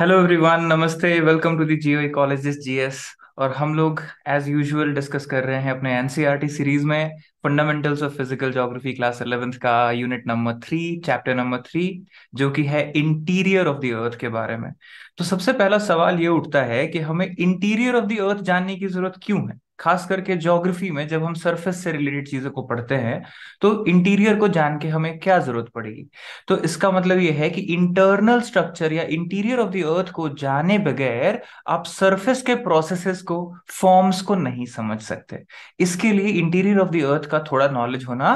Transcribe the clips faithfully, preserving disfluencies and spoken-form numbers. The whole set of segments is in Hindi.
हेलो एवरीवन, नमस्ते। Welcome to the geo ecologist GS. और हम लोग एज यूजुअल डिस्कस कर रहे हैं अपने एनसीईआरटी सीरीज में fundamentals of physical geography class eleventh का unit number three, chapter number three, जो कि है इंटीरियर ऑफ द अर्थ के बारे में। तो सबसे पहला सवाल ये उठता है कि हमें इंटीरियर ऑफ द अर्थ जानने की जरूरत क्यों है, खास करके ज्योग्राफी में जब हम सरफेस से रिलेटेड चीजों को पढ़ते हैं तो इंटीरियर को जान के हमें क्या जरूरत पड़ेगी। तो इसका मतलब यह है कि इंटरनल स्ट्रक्चर या इंटीरियर ऑफ द अर्थ को जाने बगैर आप सरफेस के प्रोसेसेस को, फॉर्म्स को नहीं समझ सकते। इसके लिए इंटीरियर ऑफ द अर्थ का थोड़ा नॉलेज होना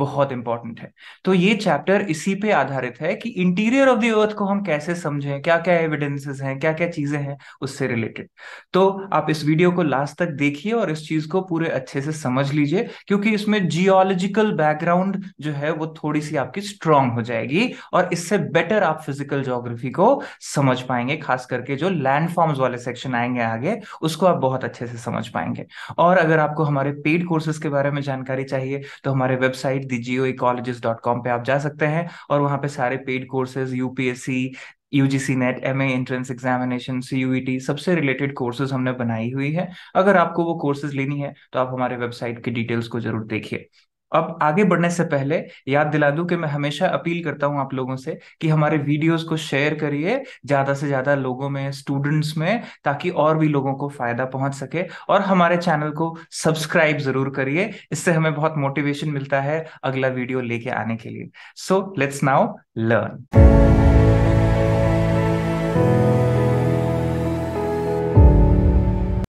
बहुत इंपॉर्टेंट है। तो ये चैप्टर इसी पे आधारित है कि इंटीरियर ऑफ द अर्थ को हम कैसे समझें, क्या क्या एविडेंसेस हैं, क्या क्या चीजें हैं उससे रिलेटेड। तो आप इस वीडियो को लास्ट तक देखिए और इस चीज को पूरे अच्छे से समझ लीजिए, क्योंकि इसमें जियोलॉजिकल बैकग्राउंड जो है वो थोड़ी सी आपकी स्ट्रॉन्ग हो जाएगी और इससे बेटर आप फिजिकल ज्योग्राफी को समझ पाएंगे। खास करके जो लैंडफॉर्म्स वाले सेक्शन आएंगे आगे, उसको आप बहुत अच्छे से समझ पाएंगे। और अगर आपको हमारे पेड कोर्सेज के बारे में जानकारी चाहिए तो हमारे website the geo ecologist dot com पे आप जा सकते हैं और वहां पे सारे paid courses, UPSC, UGC NET, MA entrance examination, CUET, सबसे रिलेटेड कोर्सेज हमने बनाई हुई है। अगर आपको वो कोर्सेज लेनी है तो आप हमारे वेबसाइट की डिटेल्स को जरूर देखिए। अब आगे बढ़ने से पहले याद दिला दूं कि मैं हमेशा अपील करता हूं आप लोगों से कि हमारे वीडियोस को शेयर करिए ज्यादा से ज्यादा लोगों में, स्टूडेंट्स में, ताकि और भी लोगों को फायदा पहुंच सके। और हमारे चैनल को सब्सक्राइब जरूर करिए, इससे हमें बहुत मोटिवेशन मिलता है अगला वीडियो लेके आने के लिए। So let's now learn.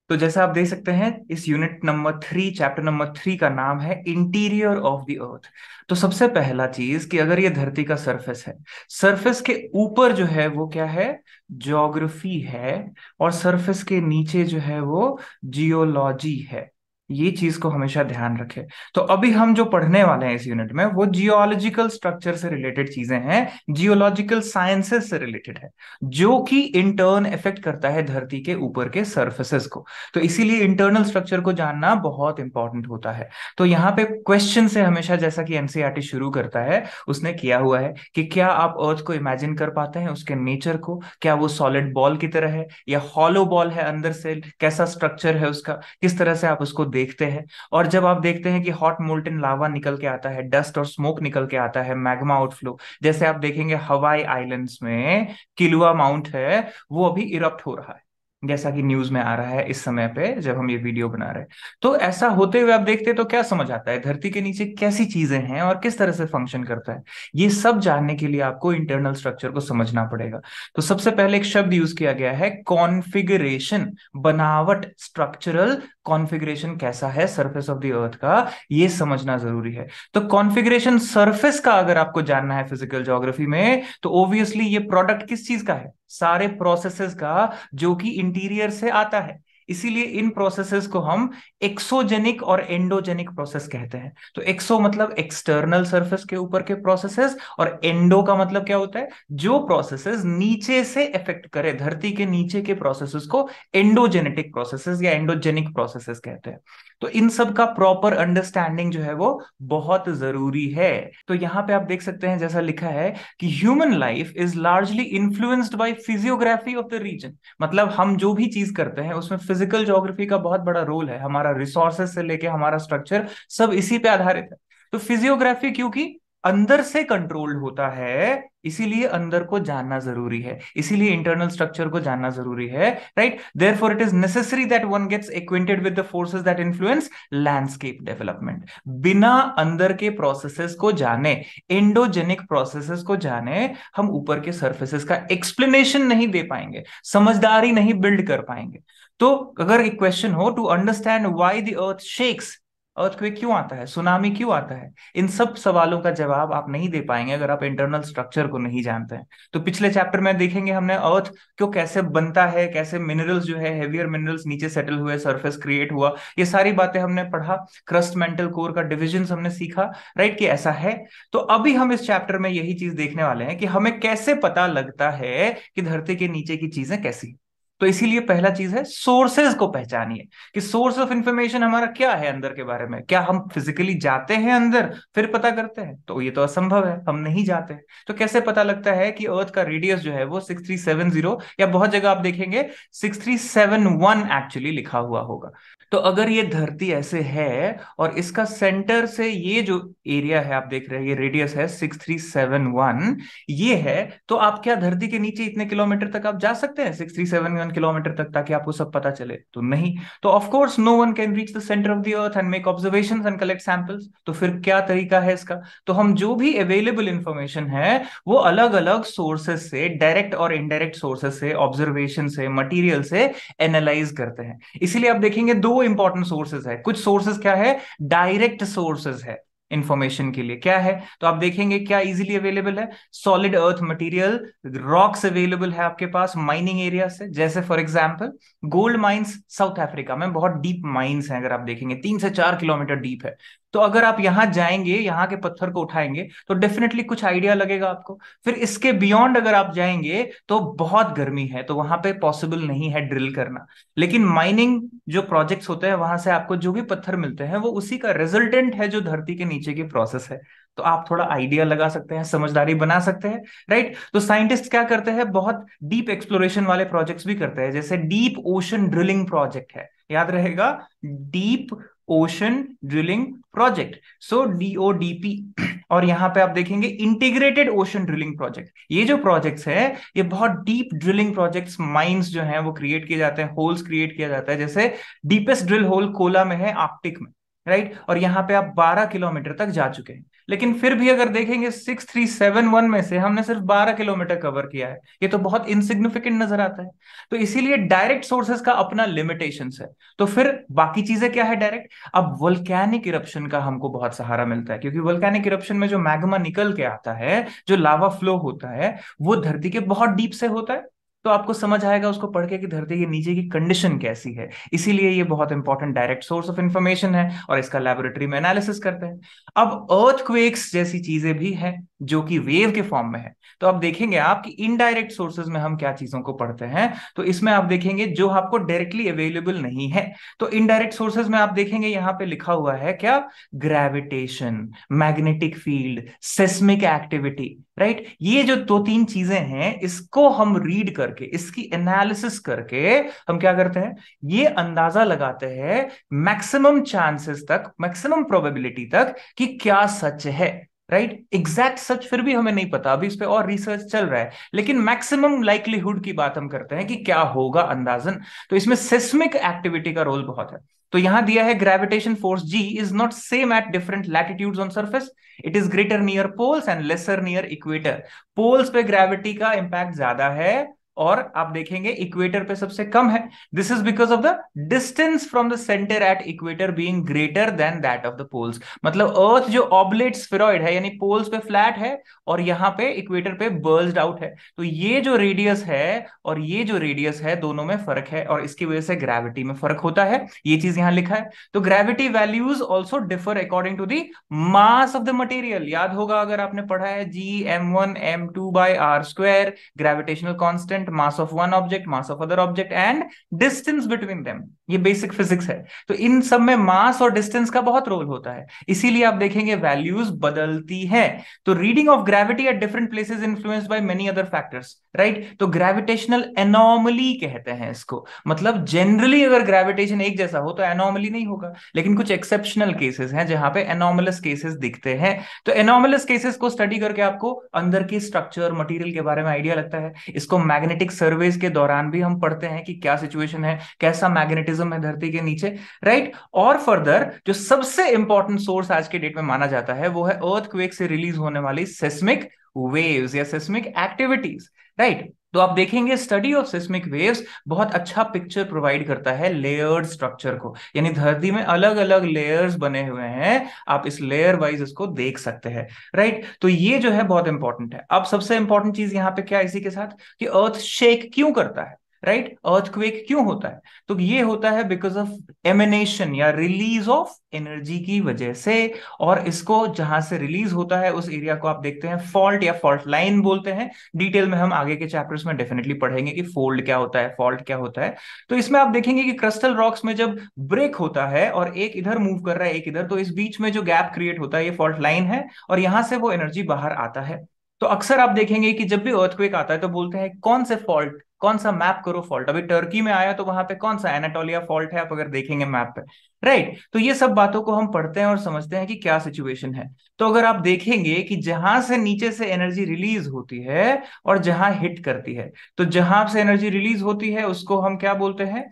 तो जैसा आप देख सकते हैं, इस unit number three, chapter number three का नाम है इंटीरियर ऑफ द अर्थ। तो सबसे पहला चीज कि अगर ये धरती का सरफेस है, सरफेस के ऊपर जो है वो क्या है, ज्योग्राफी है, और सरफेस के नीचे जो है वो जियोलॉजी है। ये चीज को हमेशा ध्यान रखें। तो अभी हम जो पढ़ने वाले हैं इस यूनिट में वो जियोलॉजिकल स्ट्रक्चर से रिलेटेड चीजें हैं, जियोलॉजिकल साइंसेस से रिलेटेड है, जो कि इंटर्न इफेक्ट करता है धरती के ऊपर के सरफेसेस को। तो इसीलिए इंटरनल स्ट्रक्चर को जानना बहुत इंपॉर्टेंट होता है। तो यहाँ पे क्वेश्चन से हमेशा, जैसा कि एनसीईआरटी शुरू करता है उसने किया हुआ है, कि क्या आप अर्थ को इमेजिन कर पाते हैं, उसके नेचर को, क्या वो सॉलिड बॉल की तरह है या हॉलो बॉल है, अंदर से कैसा स्ट्रक्चर है उसका, किस तरह से आप उसको देखते हैं। और जब आप देखते हैं कि हॉट मोल्टन लावा निकल के आता है, डस्ट और स्मोक निकल के आता है, मैग्मा आउटफ्लो, जैसे आप देखेंगे हवाई आइलैंड्स में किलुआ माउंट है वो अभी इरप्ट हो रहा है, जैसा कि न्यूज में आ रहा है इस समय पे जब हम ये वीडियो बना रहे हैं। तो ऐसा होते हुए आप देखते हैं तो क्या समझ आता है, धरती के नीचे कैसी चीजें हैं और किस तरह से फंक्शन करता है। ये सब जानने के लिए आपको इंटरनल स्ट्रक्चर को समझना पड़ेगा। तो सबसे पहले एक शब्द यूज किया गया है, कॉन्फिगरेशन, बनावट, स्ट्रक्चरल कॉन्फिगरेशन कैसा है सरफेस ऑफ द अर्थ का, ये समझना जरूरी है। तो कॉन्फिगरेशन सरफेस का अगर आपको जानना है फिजिकल ज्योग्राफी में, तो ओब्वियसली ये प्रोडक्ट किस चीज का है, सारे प्रोसेसेस का जो कि इंटीरियर से आता है। इसीलिए इन प्रोसेसेस को हम एक्सोजेनिक और एंडोजेनिक प्रोसेस कहते हैं। तो एक्सो मतलब एक्सटर्नल सरफेस के ऊपर के प्रोसेसेस, और एंडो का मतलब क्या होता है, जो प्रोसेसेस नीचे से इफेक्ट करे, धरती के नीचे के प्रोसेसेस को एंडोजेनेटिक प्रोसेसेस या एंडोजेनिक प्रोसेसेस कहते हैं। तो इन सब का प्रॉपर अंडरस्टैंडिंग जो है वो बहुत जरूरी है। तो यहाँ पे आप देख सकते हैं जैसा लिखा है कि human life is largely influenced by physiography of the region, मतलब हम जो भी चीज करते हैं उसमें फिजिकल ज्योग्राफी का बहुत बड़ा रोल है। हमारा रिसोर्सेस से लेके हमारा स्ट्रक्चर सब इसी पे आधारित है। तो फिजियोग्राफी क्योंकि अंदर से कंट्रोल्ड होता है, इसीलिए अंदर को जानना जरूरी है, इसीलिए इंटरनल स्ट्रक्चर को जानना जरूरी है, right. Therefore it is necessary that one gets acquainted with the forces that influence landscape development. बिना अंदर के प्रोसेसेस को जाने, एंडोजेनिक प्रोसेसेस को जाने, हम ऊपर के सर्फेसेस का एक्सप्लेनेशन नहीं दे पाएंगे, समझदारी नहीं बिल्ड कर पाएंगे। तो अगर एक क्वेश्चन हो, to understand why the earth shakes, earthquake क्यों आता है, सुनामी क्यों आता है, इन सब सवालों का जवाब आप नहीं दे पाएंगे अगर आप इंटरनल स्ट्रक्चर को नहीं जानते हैं। तो पिछले चैप्टर में देखेंगे हमने अर्थ क्यों कैसे बनता है, कैसे मिनरल्स जो है, हेवियर मिनरल्स नीचे सेटल हुए, सरफेस क्रिएट हुआ, ये सारी बातें हमने पढ़ा। क्रस्ट, मेंटल कोर का डिविजन हमने सीखा, राइट, कि ऐसा है। तो अभी हम इस चैप्टर में यही चीज देखने वाले हैं कि हमें कैसे पता लगता है कि धरती के नीचे की चीजें कैसी। तो इसीलिए पहला चीज है सोर्सेज को पहचानिए कि सोर्स ऑफ इंफॉर्मेशन हमारा क्या है अंदर के बारे में। क्या हम फिजिकली जाते हैं अंदर फिर पता करते हैं? तो ये तो असंभव है, हम नहीं जाते। तो कैसे पता लगता है कि अर्थ का रेडियस जो है वो सिक्स थ्री सेवन जीरो या बहुत जगह आप देखेंगे six three seven one actually लिखा हुआ होगा। तो अगर ये धरती ऐसे है और इसका सेंटर से ये जो एरिया है आप देख रहे हैं ये रेडियस है सिक्स थ्री सेवन वन ये है, तो आप क्या धरती के नीचे इतने किलोमीटर तक आप जा सकते हैं six three seven one kilometre तक ताकि आपको सब पता चले? तो नहीं। तो of course no one can reach the centre of the earth and make observations and collect samples. तो फिर क्या तरीका है इसका? तो हम जो भी अवेलेबल इंफॉर्मेशन है वो अलग अलग सोर्सेज से, डायरेक्ट और इनडायरेक्ट सोर्सेज से, ऑब्जर्वेशन से, मटीरियल से एनालाइज करते हैं। इसीलिए आप देखेंगे दो इंपॉर्टेंट सोर्सेज है। कुछ सोर्सेज क्या है? डायरेक्ट सोर्सेज है इंफॉर्मेशन के लिए। क्या है? तो आप देखेंगे क्या इजीली अवेलेबल है? Solid earth material, rocks available है आपके पास माइनिंग एरिया से, जैसे for example gold mines South Africa में बहुत डीप माइंस हैं। अगर आप देखेंगे तीन से चार किलोमीटर डीप है, तो अगर आप यहाँ जाएंगे, यहाँ के पत्थर को उठाएंगे तो डेफिनेटली कुछ आइडिया लगेगा आपको। फिर इसके बियॉन्ड अगर आप जाएंगे तो बहुत गर्मी है, तो वहां पे पॉसिबल नहीं है ड्रिल करना। लेकिन माइनिंग जो प्रोजेक्ट्स होते हैं वहां से आपको जो भी पत्थर मिलते हैं वो उसी का रिजल्टेंट है जो धरती के नीचे की प्रोसेस है। तो आप थोड़ा आइडिया लगा सकते हैं, समझदारी बना सकते हैं, राइट। तो साइंटिस्ट क्या करते हैं, बहुत डीप एक्सप्लोरेशन वाले प्रोजेक्ट्स भी करते हैं, जैसे डीप ओशन ड्रिलिंग प्रोजेक्ट है। याद रहेगा deep ocean drilling project, so D O D P. और यहाँ पे आप देखेंगे इंटीग्रेटेड ओशन ड्रिलिंग प्रोजेक्ट। ये जो प्रोजेक्ट्स है ये बहुत डीप ड्रिलिंग प्रोजेक्ट्स, माइंस जो हैं वो क्रिएट किए जाते हैं, होल्स क्रिएट किया जाता है, जैसे डीपेस्ट ड्रिल होल कोला में है, आर्कटिक में, राइट। और यहाँ पे आप बारह किलोमीटर तक जा चुके हैं। लेकिन फिर भी अगर देखेंगे सिक्स थ्री सेवन वन में से हमने सिर्फ बारह किलोमीटर कवर किया है, ये तो बहुत इनसिग्निफिकेंट नजर आता है। तो इसीलिए डायरेक्ट सोर्सेस का अपना लिमिटेशंस है। तो फिर बाकी चीजें क्या है डायरेक्ट? अब वोल्केनिक इरप्शन का हमको बहुत सहारा मिलता है, क्योंकि वोल्केनिक इरप्शन में जो मैग्मा निकल के आता है, जो लावा फ्लो होता है, वो धरती के बहुत डीप से होता है। तो आपको समझ आएगा उसको पढ़ के कि धरती के नीचे की कंडीशन कैसी है। इसीलिए ये बहुत important direct source of information है और इसका लैबोरेटरी में एनालिसिस करते हैं। अब अर्थक्वेक्स जैसी चीजें भी हैं जो कि वेव के फॉर्म में है। तो अब देखेंगे आप कि इनडायरेक्ट सोर्सेज में हम क्या चीजों को पढ़ते हैं। तो इसमें आप देखेंगे जो आपको डायरेक्टली अवेलेबल नहीं है, तो इनडायरेक्ट सोर्सेज में आप देखेंगे यहाँ पे लिखा हुआ है क्या, gravitation, magnetic field, seismic activity, right. ये जो दो तीन चीजें हैं इसको हम रीड करके, इसकी एनालिसिस करके हम क्या करते हैं, ये अंदाजा लगाते हैं मैक्सिमम चांसेस तक, मैक्सिमम प्रोबेबिलिटी तक कि क्या सच है, राइट। एग्जैक्ट सच फिर भी हमें नहीं पता, अभी इस पे और रिसर्च चल रहा है, लेकिन मैक्सिमम लाइक्लीहुड की बात हम करते हैं कि क्या होगा अंदाजन। तो इसमें सेस्मिक एक्टिविटी का रोल बहुत है। तो यहां दिया है gravitation force G is not same at different latitudes on surface, it is greater near poles and lesser near equator. Poles पे ग्रेविटी का इंपैक्ट ज्यादा है और आप देखेंगे इक्वेटर पे सबसे कम है। This is because of the distance from the centre at equator being greater than that of the poles. मतलब अर्थ जो ऑब्लेट स्फेरॉइड है, यानी पोल्स पे फ्लैट है और यहाँ पे इक्वेटर पे बर्ज्ड आउट है। तो ये जो रेडियस है और ये जो रेडियस है दोनों में फर्क है और इसकी वजह से ग्रेविटी में फर्क होता है, ये चीज यहाँ लिखा है। तो gravity values also differ according to the mass of the material. याद होगा अगर आपने पढ़ा है G M one M two by R square, gravitational constant, mass of one object, mass of other object and distance between them. ये बेसिक फिजिक्स है। तो इन सब में मास और डिस्टेंस का बहुत रोल होता है, इसीलिए आप देखेंगे वैल्यूज बदलती है। तो reading of gravity at different places influenced by many other factors, right. तो ग्रेविटेशनल एनोमली कहते हैं इसको। मतलब जनरली अगर ग्रेविटेशन एक जैसा हो तो एनोमली नहीं होगा, लेकिन कुछ एक्सेप्शनल केसेस हैं जहां पे एनोमलस केसेस दिखते हैं। तो एनोमलस केसेस को स्टडी करके आपको अंदर की स्ट्रक्चर, मटेरियल के बारे में आइडिया लगता है। इसको मैग्नेट सर्वेस के दौरान भी हम पढ़ते हैं कि क्या सिचुएशन है, कैसा मैग्नेटिज्म है धरती के नीचे, राइट। और फर्दर जो सबसे इंपॉर्टेंट सोर्स आज के डेट में माना जाता है वो है अर्थक्वेक से रिलीज होने वाली सेस्मिक वेव्स या सेस्मिक एक्टिविटीज, राइट। तो आप देखेंगे स्टडी ऑफ सिस्मिक वेव्स बहुत अच्छा पिक्चर प्रोवाइड करता है लेयर्ड स्ट्रक्चर को, यानी धरती में अलग अलग लेयर्स बने हुए हैं, आप इस लेयर वाइज इसको देख सकते हैं, राइट। तो ये जो है बहुत इंपॉर्टेंट है। अब सबसे इंपॉर्टेंट चीज यहाँ पे क्या, इसी के साथ कि अर्थ शेक क्यों करता है, राइट, अर्थक्वेक क्यों होता है? तो ये होता है बिकॉज ऑफ एमिनेशन या रिलीज ऑफ एनर्जी की वजह से, और इसको जहां से रिलीज होता है उस एरिया को आप देखते हैं फॉल्ट या फॉल्ट लाइन बोलते हैं। डिटेल में हम आगे के चैप्टर्स में डेफिनेटली पढ़ेंगे कि फोल्ड क्या होता है, फॉल्ट क्या होता है। तो इसमें आप देखेंगे कि क्रस्टल रॉक्स में जब ब्रेक होता है और एक इधर मूव कर रहा है एक इधर, तो इस बीच में जो गैप क्रिएट होता है ये फॉल्ट लाइन है, और यहां से वो एनर्जी बाहर आता है। तो अक्सर आप देखेंगे कि जब भी अर्थक्वेक आता है तो बोलते हैं कौन से फॉल्ट, कौन सा मैप करो फॉल्ट। अभी टर्की में आया तो वहां पे कौन सा एनाटोलिया फॉल्ट है, आप अगर देखेंगे मैप पे, राइट। तो ये सब बातों को हम पढ़ते हैं और समझते हैं कि क्या सिचुएशन है। तो अगर आप देखेंगे कि जहां से नीचे से एनर्जी रिलीज होती है और जहां हिट करती है, तो जहां से एनर्जी रिलीज होती है उसको हम क्या बोलते हैं?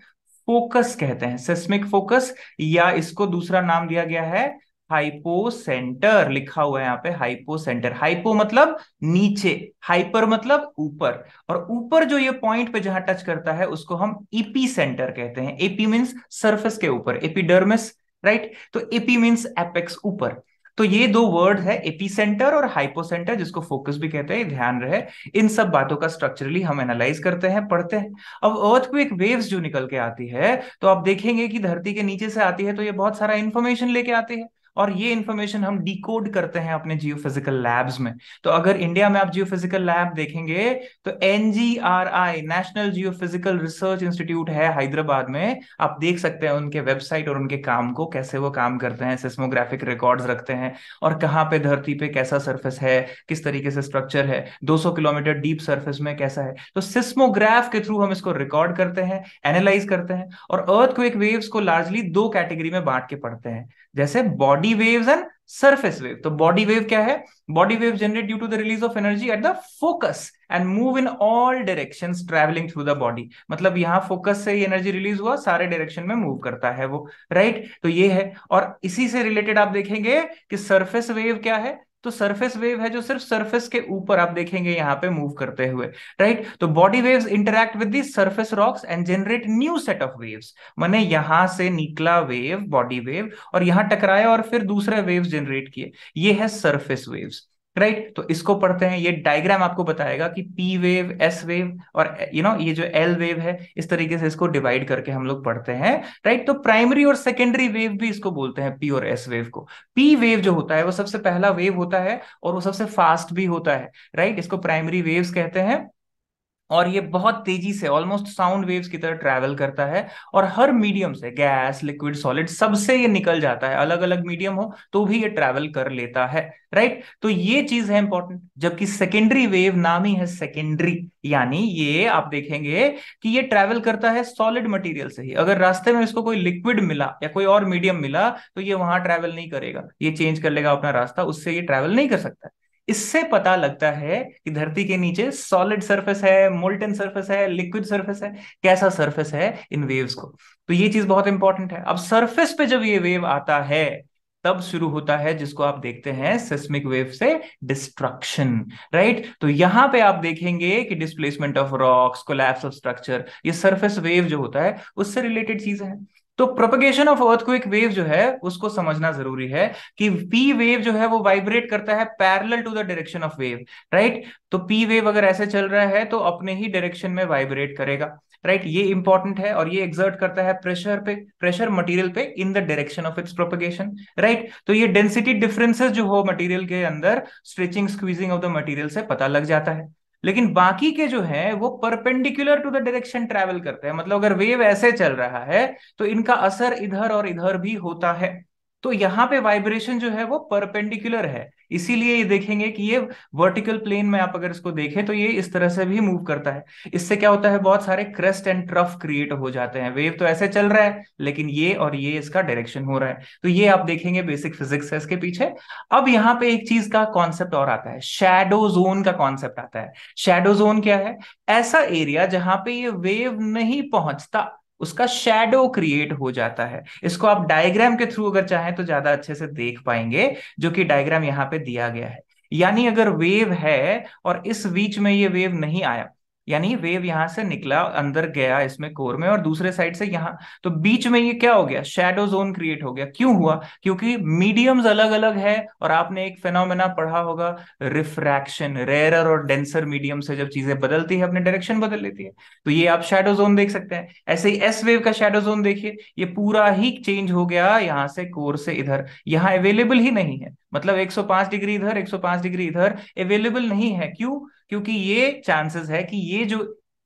फोकस कहते हैं, सेस्मिक फोकस, या इसको दूसरा नाम दिया गया है हाइपोसेंटर। लिखा हुआ है यहाँ पे हाइपोसेंटर। हाइपो मतलब नीचे, हाइपर मतलब ऊपर, और ऊपर जो ये पॉइंट पे जहां टच करता है उसको हम एपी सेंटर कहते हैं। एपी मींस सरफेस के ऊपर, एपिडर्मिस, राइट। तो एपी मींस एपेक्स, ऊपर। तो ये दो वर्ड है, एपिसेंटर और हाइपोसेंटर, जिसको फोकस भी कहते हैं। ध्यान रहे, इन सब बातों का स्ट्रक्चरली हम एनालाइज करते हैं, पढ़ते हैं। अब अर्थक्वेक वेव्स जो निकल के आती है तो आप देखेंगे कि धरती के नीचे से आती है, तो ये बहुत सारा इंफॉर्मेशन लेके आती है, और ये इन्फॉर्मेशन हम डिकोड करते हैं अपने जियोफिजिकल लैब्स में। तो अगर इंडिया में आप जियोफिजिकल लैब देखेंगे तो NGRI, national geophysical research institute है हैदराबाद में, आप देख सकते हैं उनके वेबसाइट और उनके काम को, कैसे वो काम करते हैं, सिस्मोग्राफिक रिकॉर्ड्स रखते हैं और कहाँ पे धरती पे कैसा सर्फेस है, किस तरीके से स्ट्रक्चर है, दो सौ किलोमीटर डीप सर्फेस में कैसा है। तो सिस्मोग्राफ के थ्रू हम इसको रिकॉर्ड करते हैं, एनालाइज करते हैं। और अर्थक्वेक वेव्स को लार्जली दो कैटेगरी में बांट के पढ़ते हैं, जैसे body waves and surface wave. तो बॉडी वेव क्या है? Body wave generate due to the release of energy at the focus and move in all directions travelling through the body. मतलब यहाँ फोकस से एनर्जी रिलीज हुआ, सारे डायरेक्शन में मूव करता है वो, राइट। तो ये है। और इसी से रिलेटेड आप देखेंगे कि सरफेस वेव क्या है? तो सरफेस वेव है जो सिर्फ सरफेस के ऊपर आप देखेंगे यहाँ पे मूव करते हुए, राइट। तो body waves interact with the surface rocks and generate new set of waves. माने यहाँ से निकला वेव, बॉडी वेव, और यहाँ टकराया और फिर दूसरे वेव्स जनरेट किए। ये है सरफेस वेव्स, राइट। तो इसको पढ़ते हैं। ये डायग्राम आपको बताएगा कि पी वेव, एस वेव और यू नो ये जो एल वेव है, इस तरीके से इसको डिवाइड करके हम लोग पढ़ते हैं, राइट। तो प्राइमरी और सेकेंडरी वेव भी इसको बोलते हैं, पी और एस वेव को। पी वेव जो होता है वो सबसे पहला वेव होता है और वो सबसे फास्ट भी होता है, राइट। इसको प्राइमरी वेव्स कहते हैं, और ये बहुत तेजी से ऑलमोस्ट साउंड वेव्स की तरह ट्रैवल करता है, और हर मीडियम से, गैस, लिक्विड, सॉलिड, सबसे ये निकल जाता है। अलग अलग मीडियम हो तो भी ये ट्रैवल कर लेता है, राइट। तो ये चीज है इंपॉर्टेंट। जबकि सेकेंडरी वेव, नाम ही है सेकेंडरी, यानी ये आप देखेंगे कि ये ट्रैवल करता है सॉलिड मटेरियल से ही। अगर रास्ते में इसको कोई लिक्विड मिला या कोई और मीडियम मिला तो ये वहां ट्रैवल नहीं करेगा, ये चेंज कर लेगा अपना रास्ता, उससे ये ट्रैवल नहीं कर सकता। इससे पता लगता है कि धरती के नीचे सॉलिड सरफेस है, मोल्टन सरफेस है, लिक्विड सरफेस है, कैसा सरफेस है इन वेव्स को। तो ये चीज बहुत इंपॉर्टेंट है। अब सरफेस पे जब ये वेव आता है तब शुरू होता है जिसको आप देखते हैं सिस्मिक वेव से डिस्ट्रक्शन, राइट। तो यहां पे आप देखेंगे कि displacement of rocks, collapse of structure, ये सरफेस वेव जो होता है उससे रिलेटेड चीजें हैं। तो प्रोपगेशन ऑफ अर्थक्वेक वेव जो है उसको समझना जरूरी है कि पी वेव जो है वो वाइब्रेट करता है parallel to the direction of wave, right. तो पी वेव अगर ऐसे चल रहा है तो अपने ही डायरेक्शन में वाइब्रेट करेगा, राइट। ये इंपॉर्टेंट है। और ये एक्सर्ट करता है प्रेशर पे, प्रेशर मटेरियल पे in the direction of its propagation, right. तो ये डेंसिटी डिफरेंसेस जो हो मटेरियल के अंदर, stretching, squeezing of the material से पता लग जाता है। लेकिन बाकी के जो है वो perpendicular to the direction travel करते हैं। मतलब अगर वेव ऐसे चल रहा है तो इनका असर इधर और इधर भी होता है। तो यहाँ पे वाइब्रेशन जो है वो परपेंडिकुलर है, इसीलिए ये देखेंगे कि ये वर्टिकल प्लेन में आप अगर इसको देखें तो ये इस तरह से भी मूव करता है। इससे क्या होता है, बहुत सारे क्रस्ट एंड ट्रफ क्रिएट हो जाते हैं। वेव तो ऐसे चल रहा है लेकिन ये और ये इसका डायरेक्शन हो रहा है। तो ये आप देखेंगे बेसिक फिजिक्स है इसके पीछे। अब यहाँ पे एक चीज का कॉन्सेप्ट और आता है, शैडो जोन का कॉन्सेप्ट आता है। शैडो जोन क्या है? ऐसा एरिया जहां पे ये वेव नहीं पहुंचता, उसका शैडो क्रिएट हो जाता है। इसको आप डायग्राम के थ्रू अगर चाहें तो ज्यादा अच्छे से देख पाएंगे, जो कि डायग्राम यहाँ पे दिया गया है। यानी अगर वेव है और इस बीच में ये वेव नहीं आया यानी वेव यहां से निकला अंदर गया इसमें कोर में और दूसरे साइड से यहाँ, तो बीच में ये क्या हो गया, शैडो जोन क्रिएट हो गया। क्यों हुआ? क्योंकि मीडियम्स अलग अलग है और आपने एक फिनोमेना पढ़ा होगा रिफ्रैक्शन, रेयरर और डेंसर मीडियम से जब चीजें बदलती है अपने डायरेक्शन बदल लेती है, तो ये आप शैडो जोन देख सकते हैं। ऐसे ही एस वेव का शैडो जोन देखिए, ये पूरा ही चेंज हो गया यहाँ से कोर से इधर, यहाँ अवेलेबल ही नहीं है, मतलब एक सौ पांच डिग्री इधर एक सौ पांच डिग्री इधर अवेलेबल नहीं है। क्यों? क्योंकि ये चांसेस है कि ये जो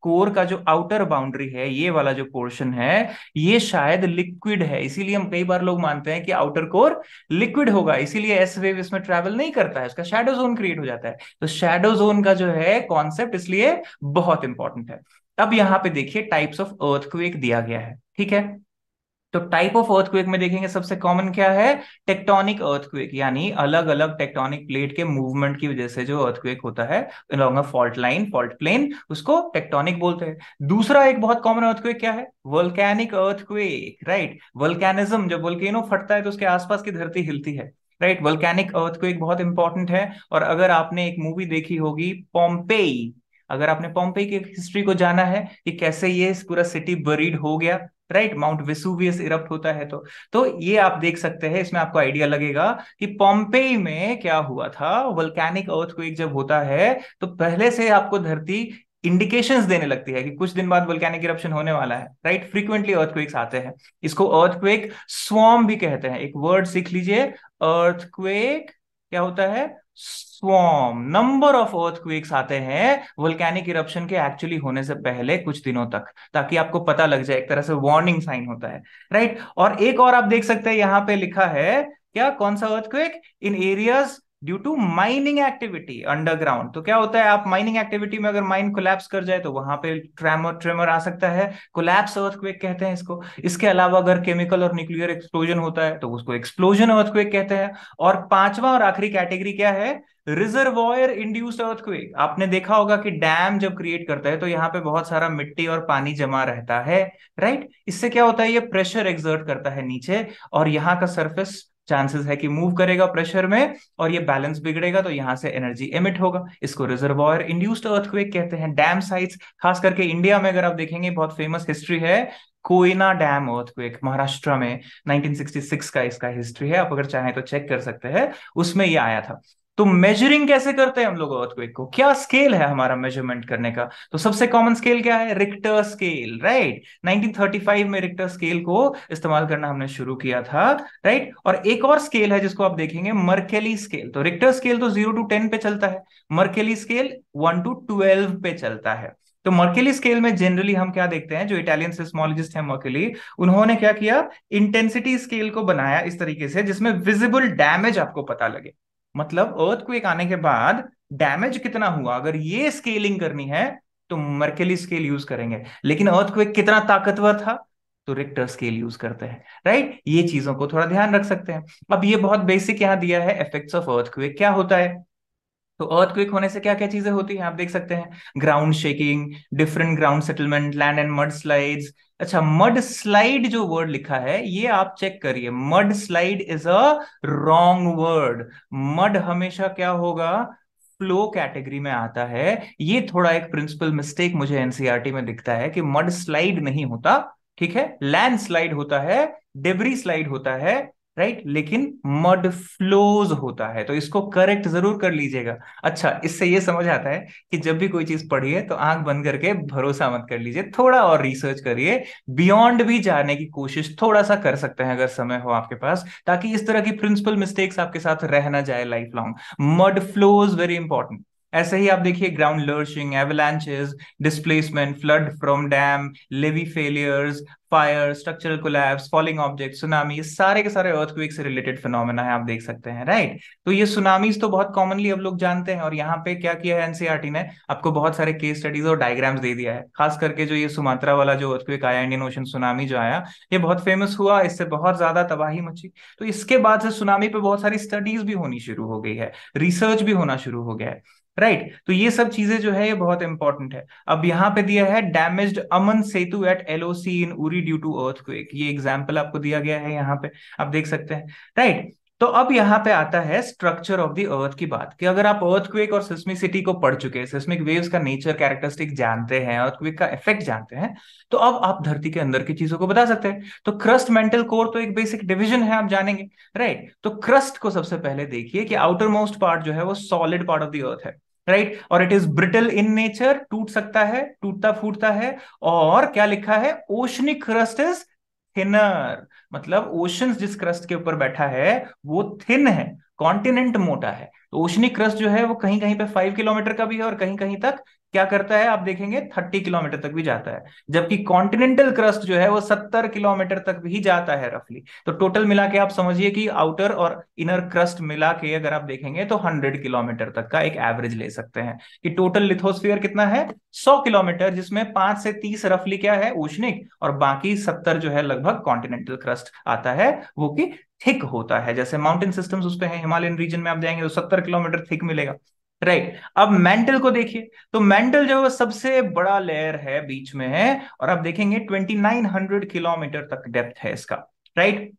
कोर का जो आउटर बाउंड्री है, ये वाला जो पोर्शन है, ये शायद लिक्विड है, इसीलिए हम कई बार लोग मानते हैं कि आउटर कोर लिक्विड होगा, इसीलिए एस वेव इसमें ट्रैवल नहीं करता है, उसका शैडो जोन क्रिएट हो जाता है। तो शैडो जोन का जो है कॉन्सेप्ट इसलिए बहुत इंपॉर्टेंट है। अब यहाँ पे देखिए टाइप्स ऑफ अर्थक्वेक दिया गया है, ठीक है। तो टाइप ऑफ अर्थक्वेक में देखेंगे सबसे कॉमन क्या है, टेक्टोनिक अर्थक्वेक, यानी अलग अलग टेक्टोनिक प्लेट के मूवमेंट की वजह से जो अर्थक्वेक होता है along a fault line, fault plane, उसको टेक्टोनिक बोलते हैं। दूसरा एक बहुत कॉमन अर्थक्वेक क्या है, वोल्केनिक अर्थक्वेक, राइट। वोल्केनिज्म, जब वोल्केनो फटता है तो उसके आसपास की धरती हिलती है, राइट। वोल्केनिक अर्थक्वेक बहुत इंपॉर्टेंट है। और अगर आपने एक मूवी देखी होगी पोम्पेई, अगर आपने पोम्पेई की हिस्ट्री को जाना है कि कैसे ये पूरा सिटी बरीड हो गया, राइट, माउंट वेसुवियस इरप्ट होता है, तो तो ये आप देख सकते हैं, इसमें आपको आइडिया लगेगा कि पोम्पेई में क्या हुआ था। वोल्केनिक अर्थक्वेक जब होता है तो पहले से आपको धरती इंडिकेशंस देने लगती है कि कुछ दिन बाद वोल्केनिक इरप्शन होने वाला है, राइट। फ्रीक्वेंटली अर्थक्वेक्स आते हैं, इसको अर्थक्वेक स्वॉर्म भी कहते हैं। एक वर्ड सीख लीजिए, अर्थक्वेक क्या होता है, स्वॉर्म। नंबर ऑफ अर्थक्वेक्स आते हैं वोल्केनिक इरप्शन के एक्चुअली होने से पहले कुछ दिनों तक, ताकि आपको पता लग जाए, एक तरह से वार्निंग साइन होता है, राइट। और एक और आप देख सकते हैं यहाँ पे लिखा है क्या, कौन सा earthquake, in areas due to mining activity underground. तो क्या होता है, आप माइनिंग एक्टिविटी में अगर माइन कोलैप्स कर जाए तो वहां पे ट्रेमर ट्रेमर आ सकता है, कोलैप्स अर्थक्वेक कहते हैं इसको। इसके अलावा अगर केमिकल और न्यूक्लियर एक्सप्लोजन होता है तो उसको एक्सप्लोजन अर्थक्वेक कहते हैं। और पांचवा और आखिरी कैटेगरी क्या है, रिजर्वॉयर इंड्यूस्ड अर्थक्वेक। आपने देखा होगा कि डैम जब क्रिएट करता है तो यहाँ पे बहुत सारा मिट्टी और पानी जमा रहता है, राइट। इससे क्या होता है, ये प्रेशर एक्सर्ट करता है नीचे और यहाँ का सर्फेस चांसेस है कि मूव करेगा प्रेशर में, और ये बैलेंस बिगड़ेगा तो यहां से एनर्जी एमिट होगा। इसको रिजर्वॉयर इंड्यूस्ड अर्थक्वेक कहते हैं। डैम साइट्स, खास करके इंडिया में अगर आप देखेंगे, बहुत फेमस हिस्ट्री है कोयना डैम अर्थक्वेक, महाराष्ट्र में नाइनटीन सिक्सटी सिक्स का इसका हिस्ट्री है, आप अगर चाहें तो चेक कर सकते हैं, उसमें ये आया था। तो मेजरिंग कैसे करते हैं हम लोग अर्थक्वेक को, क्या स्केल है हमारा मेजरमेंट करने का, तो सबसे कॉमन स्केल क्या है, Richter scale, right. Nineteen thirty five में रिक्टर स्केल को इस्तेमाल करना हमने शुरू किया था, राइट। और एक और स्केल है जिसको आप देखेंगे, मर्केली स्केल। तो रिक्टर स्केल तो जीरो टू टेन पे चलता है, Mercalli scale one to twelve पे चलता है। तो मर्केली स्केल में जनरली हम क्या देखते हैं, जो इटालियन सिस्मोलॉजिस्ट हैं मर्केली, उन्होंने क्या किया, इंटेंसिटी स्केल को बनाया इस तरीके से जिसमें विजिबल डैमेज आपको पता लगे, मतलब अर्थक्वेक आने के बाद डैमेज कितना हुआ, अगर ये स्केलिंग करनी है तो मर्केली स्केल यूज करेंगे। लेकिन अर्थक्वेक कितना ताकतवर था तो रिक्टर स्केल यूज करते हैं, राइट। ये चीजों को थोड़ा ध्यान रख सकते हैं। अब ये बहुत बेसिक यहाँ दिया है, इफेक्ट्स ऑफ अर्थक्वेक क्या होता है। तो अर्थक्वेक होने से क्या क्या चीजें होती हैं आप देख सकते हैं, ground shaking, different ground settlement, land and mud slides. अच्छा, मड स्लाइड जो वर्ड लिखा है ये आप चेक करिए, mud slide is a wrong word. Mud हमेशा क्या होगा, फ्लो कैटेगरी में आता है। ये थोड़ा एक प्रिंसिपल मिस्टेक मुझे एनसीईआरटी में दिखता है कि मड स्लाइड नहीं होता, ठीक है, लैंड स्लाइड होता है, डेब्री स्लाइड होता है, राइट right? लेकिन मड फ्लोज होता है, तो इसको करेक्ट जरूर कर लीजिएगा। अच्छा, इससे ये समझ आता है कि जब भी कोई चीज पढ़िए तो आंख बंद करके भरोसा मत कर लीजिए, थोड़ा और रिसर्च करिए, बियॉन्ड भी जाने की कोशिश थोड़ा सा कर सकते हैं अगर समय हो आपके पास, ताकि इस तरह की प्रिंसिपल मिस्टेक्स आपके साथ रह ना जाए life long. Mud flows very important. ऐसे ही आप देखिए ground lurching, avalanches, displacement, flood from dam, levee failures, fire, structural collapse, falling object, tsunami, सारे के सारे अर्थक्वेक से रिलेटेड फिनोमेना है आप देख सकते हैं, राइट। तो ये सुनामीज तो बहुत कॉमनली अब लोग जानते हैं, और यहाँ पे क्या किया है एनसीईआरटी ने, आपको बहुत सारे केस स्टडीज और डायग्राम्स दे दिया है। खास करके जो ये सुमात्रा वाला जो अर्थक्वेक आया, इंडियन ओशन सुनामी जो आया, ये बहुत फेमस हुआ, इससे बहुत ज्यादा तबाही मची। तो इसके बाद से सुनामी पे बहुत सारी स्टडीज भी होनी शुरू हो गई है, रिसर्च भी होना शुरू हो गया है, राइट right. तो ये सब चीजें जो है ये बहुत इंपॉर्टेंट है। अब यहाँ पे दिया है damaged Aman Setu at LOC in Uri due to earthquake, ये एग्जांपल आपको दिया गया है, यहाँ पे आप देख सकते हैं, राइट right. तो अब यहाँ पे आता है स्ट्रक्चर ऑफ द अर्थ की बात कि अगर आप अर्थक्वेक और सिस्मिसिटी को पढ़ चुके हैं, सिस्मिक वेव्स का नेचर कैरेक्टरिस्टिक जानते हैं, अर्थक्वेक का इफेक्ट जानते हैं, तो अब आप धरती के अंदर की चीजों को बता सकते हैं। तो क्रस्ट मेंटल कोर तो एक बेसिक डिविजन है, आप जानेंगे राइट। तो क्रस्ट को सबसे पहले देखिए कि आउटर मोस्ट पार्ट जो है वो solid part of the earth है राइट, और it is brittle in nature, टूट सकता है, टूटता फूटता है। और क्या लिखा है, ओशनिक क्रस्ट इज थिनर, मतलब ओशंस जिस क्रस्ट के ऊपर बैठा है वो थिन है, कॉन्टिनेंट मोटा है। तो ओशनिक क्रस्ट जो है वो कहीं कहीं पे फाइव किलोमीटर का भी है और कहीं कहीं तक क्या करता है आप देखेंगे थर्टी किलोमीटर तक भी जाता है, जबकि कॉन्टिनेंटल क्रस्ट जो है वो सत्तर किलोमीटर तक भी जाता है रफली। तो टोटल मिला के आप समझिए कि आउटर और इनर क्रस्ट मिला के अगर आप देखेंगे तो हंड्रेड किलोमीटर तक का एक एवरेज ले सकते हैं कि टोटल लिथोस्फीयर कितना है सौ किलोमीटर, जिसमें पांच से तीस रफली क्या है ओशनिक और बाकी सत्तर जो है लगभग कॉन्टिनेंटल क्रस्ट आता है, वो कि थिक होता है। जैसे माउंटेन सिस्टम्स उस पे है, हिमालयन रीजन में आप जाएंगे तो सत्तर किलोमीटर थिक मिलेगा राइट right. अब मेंटल को देखिए तो मेंटल जो है सबसे बड़ा लेयर है, बीच में है, और आप देखेंगे उनतीस सौ किलोमीटर तक डेप्थ है इसका राइट right?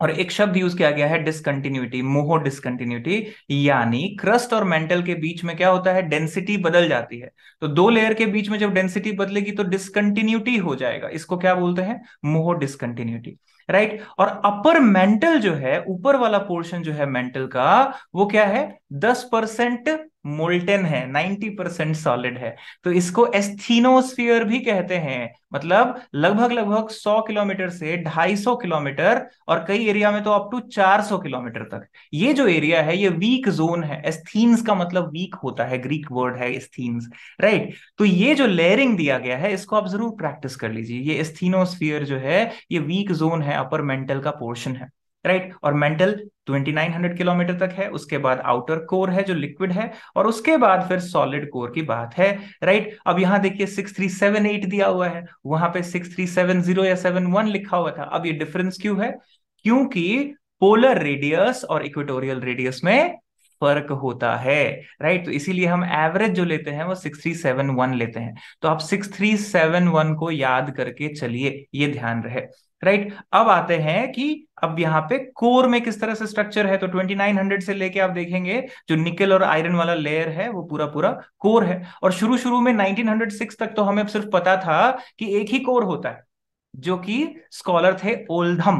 और एक शब्द यूज किया गया है डिसकंटिन्यूटी, मोहो डिसकंटिन्यूटी, यानी क्रस्ट और मेंटल के बीच में क्या होता है डेंसिटी बदल जाती है। तो दो लेयर के बीच में जब डेंसिटी बदलेगी तो डिसकंटिन्यूटी हो जाएगा, इसको क्या बोलते हैं मोहो डिसकंटिन्यूटी राइट right? और अपर मेंटल जो है ऊपर वाला पोर्शन जो है मेंटल का वो क्या है दस परसेंट मोल्टेन है, नब्बे परसेंट सॉलिड है। तो इसको एस्थीनोस्फीयर भी कहते हैं, मतलब लगभग लगभग सौ किलोमीटर से दो सौ पचास किलोमीटर और कई एरिया में तो अप टू चार सौ किलोमीटर तक ये जो एरिया है ये वीक जोन है। एस्थीन्स का मतलब वीक होता है, ग्रीक वर्ड है एस्थीन्स राइट। तो ये जो लेयरिंग दिया गया है इसको आप जरूर प्रैक्टिस कर लीजिए। ये एस्थीनोस्फीयर जो है ये वीक जोन है, अपर मेंटल का पोर्शन है राइट right? और मेंटल उनतीस सौ किलोमीटर तक है, उसके बाद आउटर कोर है जो लिक्विड है और उसके बाद फिर सॉलिड कोर की बात है राइट right? अब यहाँ देखिए सिक्स थ्री सेवन एट दिया हुआ है, वहां पे सिक्स थ्री सेवन जीरो या सेवन वन लिखा हुआ था। अब ये डिफरेंस क्यों है, क्योंकि पोलर रेडियस और इक्वेटोरियल रेडियस में फर्क होता है राइट। तो इसीलिए हम एवरेज जो लेते हैं वो सिक्स थ्री सेवन वन लेते हैं। तो आप सिक्स थ्री सेवन वन को याद करके चलिए, ये ध्यान रहे राइट right? अब आते हैं कि अब यहाँ पे कोर में किस तरह से स्ट्रक्चर है। तो उनतीस सौ से लेके आप देखेंगे जो निकल और आयरन वाला लेयर है वो पूरा पूरा कोर है। और शुरू शुरू में उन्नीस सौ छह तक तो हमें सिर्फ पता था कि एक ही कोर होता है, जो कि स्कॉलर थे ओल्धम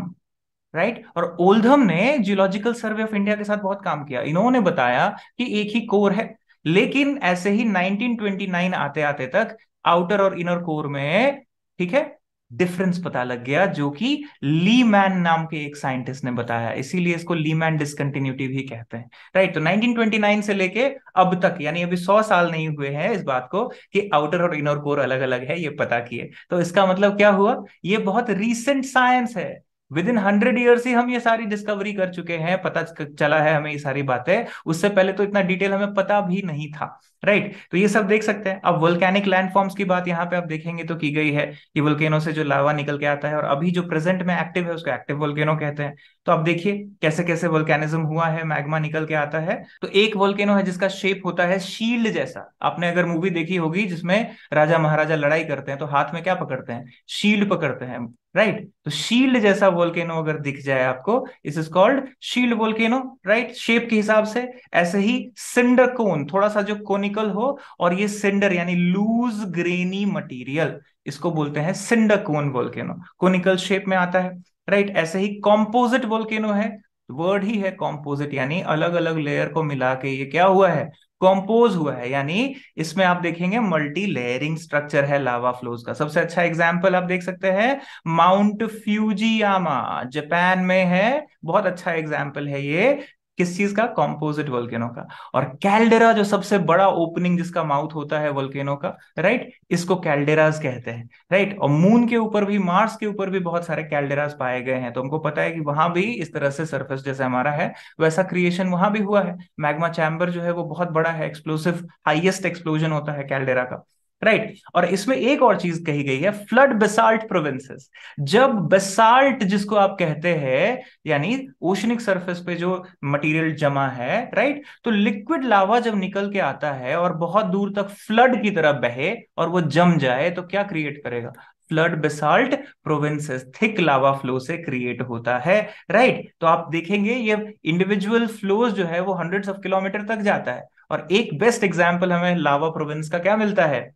राइट right? और ओल्धम ने जियोलॉजिकल सर्वे ऑफ इंडिया के साथ बहुत काम किया, इन्होंने बताया कि एक ही कोर है। लेकिन ऐसे ही उन्नीस सौ उनतीस आते आते तक आउटर और इनर कोर में ठीक है डिफरेंस पता लग गया, जो कि लीमैन नाम के एक साइंटिस्ट ने बताया, इसीलिए इसको लीमैन डिसकंटिन्यूटी भी कहते हैं राइट। तो उन्नीस सौ उनतीस से लेके अब तक यानी अभी सौ साल नहीं हुए हैं इस बात को कि आउटर और इनर कोर अलग अलग है ये पता किए। तो इसका मतलब क्या हुआ, ये बहुत रीसेंट साइंस है, विद इन हंड्रेड ईयर्स ही हम ये सारी डिस्कवरी कर चुके हैं, पता चला है हमें ये सारी बातें, उससे पहले तो इतना डिटेल हमें पता भी नहीं था राइट। तो ये सब देख सकते हैं। अब वोल्केनिक लैंडफॉर्म्स की बात यहाँ पे आप देखेंगे तो की गई है कि वोल्केनो से जो लावा निकल के आता है और अभी जो प्रेजेंट में एक्टिव है उसको एक्टिव वोल्केनो कहते हैं। तो आप देखिए कैसे कैसे वोल्केनिज्म हुआ है, मैग्मा निकल के आता है। तो एक वोल्केनो है जिसका शेप होता है शील्ड जैसा, आपने अगर मूवी देखी होगी जिसमें राजा महाराजा लड़ाई करते हैं तो हाथ में क्या पकड़ते हैं, शील्ड पकड़ते हैं राइट। तो शील्ड जैसा वोल्केनो अगर दिख जाए आपको, इस is called shield volcano right. Shape के हिसाब से ऐसे ही सिंडर कोन, थोड़ा सा जो कोनिकल हो और ये सिंडर यानी लूज ग्रेनी मटेरियल, इसको बोलते हैं cinder cone volcano, conical shape में आता है राइट right, ऐसे ही कॉम्पोजिट वोल्केनो है, वर्ड ही है कॉम्पोजिट यानी अलग अलग लेयर को मिला के ये क्या हुआ है कॉम्पोज हुआ है, यानी इसमें आप देखेंगे मल्टी लेयरिंग स्ट्रक्चर है लावा फ्लोज का। सबसे अच्छा एग्जाम्पल आप देख सकते हैं माउंट फ्यूजियामा जापान में है, बहुत अच्छा एग्जाम्पल है ये किस चीज का, कॉम्पोजिट वोल्केनो का। और कैल्डेरा जो सबसे बड़ा ओपनिंग जिसका माउथ होता है वोल्केनो का राइट, इसको कैल्डेराज कहते हैं राइट। और मून के ऊपर भी, मार्स के ऊपर भी बहुत सारे कैल्डेराज पाए गए हैं, तो हमको पता है कि वहां भी इस तरह से सरफेस जैसे हमारा है वैसा क्रिएशन वहां भी हुआ है। मैग्मा चैम्बर जो है वो बहुत बड़ा है, एक्सप्लोसिव हाइएस्ट एक्सप्लोजन होता है कैल्डेरा का राइट right. और इसमें एक और चीज कही गई है, फ्लड बेसाल्ट प्रोविंसेस। जब बेसाल्ट जिसको आप कहते हैं यानी ओशनिक सरफेस पे जो मटेरियल जमा है राइट right? तो लिक्विड लावा जब निकल के आता है और बहुत दूर तक फ्लड की तरह बहे और वो जम जाए तो क्या क्रिएट करेगा, flood basalt provinces thick lava flow से क्रिएट होता है, राइट। तो आप देखेंगे ये इंडिविजुअल फ्लोज जो है वो हंड्रेड्स ऑफ किलोमीटर तक जाता है। और एक बेस्ट एग्जांपल हमें लावा प्रोविंस का क्या मिलता है,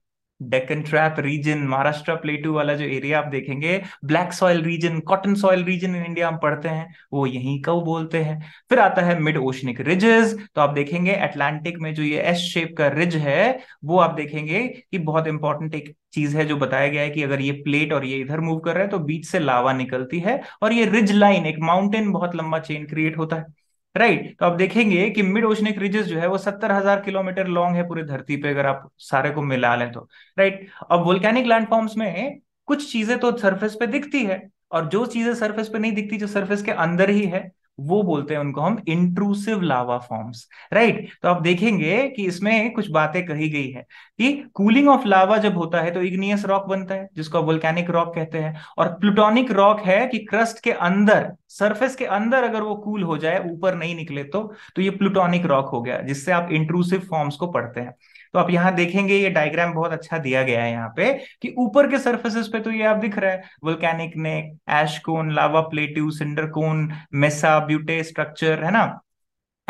Deccan trap region, Maharashtra plateau वाला जो एरिया आप देखेंगे, black soil region, cotton soil region in India हम पढ़ते हैं, वो यहीं का बोलते हैं। फिर आता है मिड ओशनिक रिजेस, तो आप देखेंगे अटलांटिक में जो ये एस शेप का रिज है वो आप देखेंगे कि बहुत इंपॉर्टेंट एक चीज है जो बताया गया है कि अगर ये प्लेट और ये इधर मूव कर रहा है तो बीच से लावा निकलती है और ये रिज लाइन एक माउंटेन बहुत लंबा चेन क्रिएट होता है, राइट right. तो आप देखेंगे कि मिड ओशनिक रिजेस जो है वो सत्तर हजार किलोमीटर लॉन्ग है पूरी धरती पे अगर आप सारे को मिला लें तो, राइट right. अब वोल्केनिक लैंडफॉर्म्स में कुछ चीजें तो सरफेस पे दिखती है और जो चीजें सरफेस पे नहीं दिखती जो सरफेस के अंदर ही है वो बोलते हैं उनको हम इंट्रूसिव लावा फॉर्म्स, राइट। तो आप देखेंगे कि इसमें कुछ बातें कही गई है कि कूलिंग ऑफ लावा जब होता है तो इग्नियस रॉक बनता है जिसको वोल्केनिक रॉक कहते हैं, और प्लूटोनिक रॉक है कि क्रस्ट के अंदर सरफेस के अंदर अगर वो कूल हो जाए ऊपर नहीं निकले तो तो ये प्लूटोनिक रॉक हो गया जिससे आप इंट्रूसिव फॉर्म्स को पढ़ते हैं। तो आप यहाँ देखेंगे ये डायग्राम बहुत अच्छा दिया गया है यहाँ पे कि ऊपर के सर्फेसेस पे तो ये आप दिख रहा है volcanic neck, ash cone, lava plateau, cinder cone, mesa, butte structure है ना,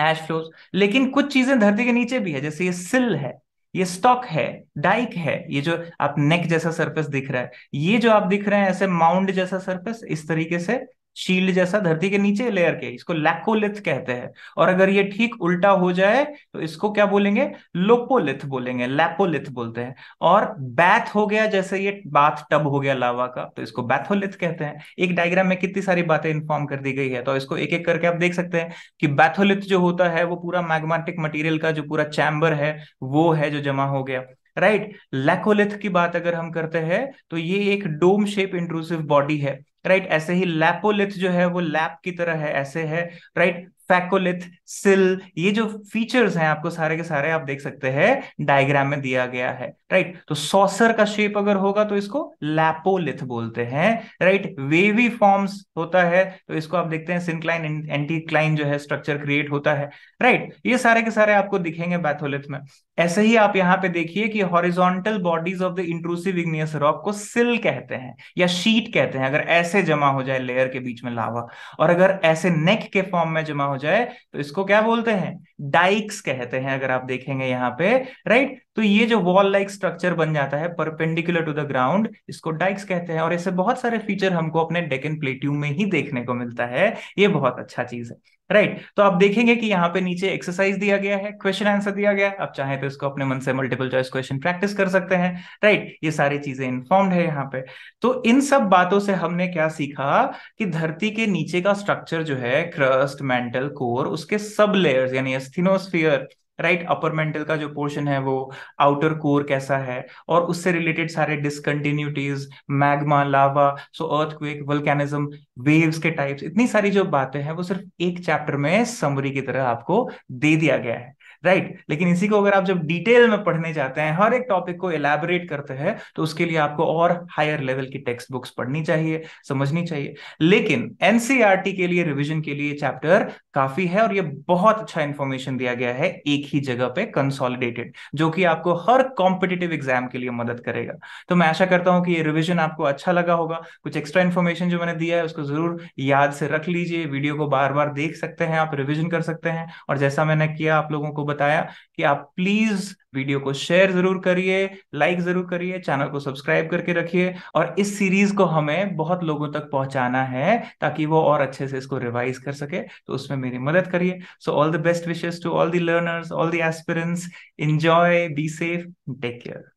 ऐश फ्लोज। लेकिन कुछ चीजें धरती के नीचे भी है जैसे ये सिल है, ये स्टॉक है, डाइक है, ये जो आप नेक जैसा सर्फेस दिख रहा है, ये जो आप दिख रहे हैं ऐसे माउंड जैसा सर्फेस इस तरीके से शील्ड जैसा धरती के नीचे लेयर के, इसको लैकोलिथ कहते हैं। और अगर ये ठीक उल्टा हो जाए तो इसको क्या बोलेंगे, लोपोलिथ बोलेंगे, लैपोलिथ बोलते हैं। और बैथ हो गया जैसे ये बाथ टब हो गया लावा का तो इसको बैथोलिथ कहते हैं। एक डायग्राम में कितनी सारी बातें इन्फॉर्म कर दी गई है तो इसको एक एक करके आप देख सकते हैं कि बैथोलिथ जो होता है वो पूरा मैग्मेटिक मटीरियल का जो पूरा चैम्बर है वो है जो जमा हो गया, राइट right. लैकोलिथ की बात अगर हम करते हैं तो ये एक डोम शेप इंट्रूसिव बॉडी है, राइट right. ऐसे ही लैपोलिथ जो है वो लैप की तरह है, ऐसे है, राइट right. फैकोलिथ, सिल, ये जो फीचर्स हैं आपको सारे के सारे आप देख सकते हैं डायग्राम में दिया गया है, राइट right. तो सॉसर का शेप अगर होगा तो इसको लैपोलिथ बोलते हैं, राइट right. वेवी फॉर्म्स होता है तो इसको आप देखते हैं सिनक्लाइन, एंटीक्लाइन जो है स्ट्रक्चर क्रिएट होता है, राइट right. ये सारे के सारे आपको दिखेंगे बैथोलिथ में। ऐसे ही आप यहाँ पे देखिए कि horizontal bodies of the intrusive igneous rock को सिल कहते हैं या शीट कहते हैं अगर ऐसे जमा हो जाए लेयर के बीच में लावा, और अगर ऐसे नेक के फॉर्म में जमा हो जाए तो इसको क्या बोलते हैं, डाइक्स कहते हैं अगर आप देखेंगे यहाँ पे, राइट। तो ये जो वॉल लाइक स्ट्रक्चर बन जाता है परपेंडिकुलर टू द ग्राउंड इसको डाइक्स कहते हैं। और ऐसे बहुत सारे फीचर हमको अपने डेक्कन प्लेट्यू में ही देखने को मिलता है, ये बहुत अच्छा चीज है, राइट right. तो आप देखेंगे कि यहाँ पे नीचे एक्सरसाइज दिया गया है, क्वेश्चन आंसर दिया गया है, आप चाहे तो इसको अपने मन से मल्टीपल चॉइस क्वेश्चन प्रैक्टिस कर सकते हैं, राइट right. ये सारी चीजें इन्फॉर्म्ड है यहाँ पे। तो इन सब बातों से हमने क्या सीखा कि धरती के नीचे का स्ट्रक्चर जो है क्रस्ट, मेंटल, कोर, उसके सब लेयर्स यानी एस्थेनोस्फीयर, राइट, अपर मेंटल का जो पोर्शन है वो, आउटर कोर कैसा है और उससे रिलेटेड सारे discontinuities, magma, lava, so earthquake, volcanism, waves के टाइप्स, इतनी सारी जो बातें हैं वो सिर्फ एक चैप्टर में समरी की तरह आपको दे दिया गया है, राइट right. लेकिन इसी को अगर आप जब डिटेल में पढ़ने जाते हैं, हर एक टॉपिक को एलैबोरेट करते हैं, तो उसके लिए आपको और हायर लेवल की टेक्स्ट बुक्स पढ़नी चाहिए, समझनी चाहिए। लेकिन एनसीईआरटी के लिए रिवीजन के लिए चैप्टर काफी है और ये बहुत अच्छा इंफॉर्मेशन दिया गया है एक ही जगह पे कंसोलिडेटेड, जो कि आपको हर कॉम्पिटिटिव एग्जाम के लिए मदद करेगा। तो मैं आशा करता हूँ कि ये रिविजन आपको अच्छा लगा होगा। कुछ एक्स्ट्रा इन्फॉर्मेशन जो मैंने दिया है उसको जरूर याद से रख लीजिए, वीडियो को बार बार देख सकते हैं, आप रिविजन कर सकते हैं। और जैसा मैंने किया आप लोगों को बताया कि आप प्लीज वीडियो को शेयर जरूर करिए, लाइक जरूर करिए, चैनल को सब्सक्राइब करके रखिए और इस सीरीज को हमें बहुत लोगों तक पहुंचाना है ताकि वो और अच्छे से इसको रिवाइज कर सके, तो उसमें मेरी मदद करिए। So all the best wishes to all the learners, all the aspirants, enjoy, be safe, take care.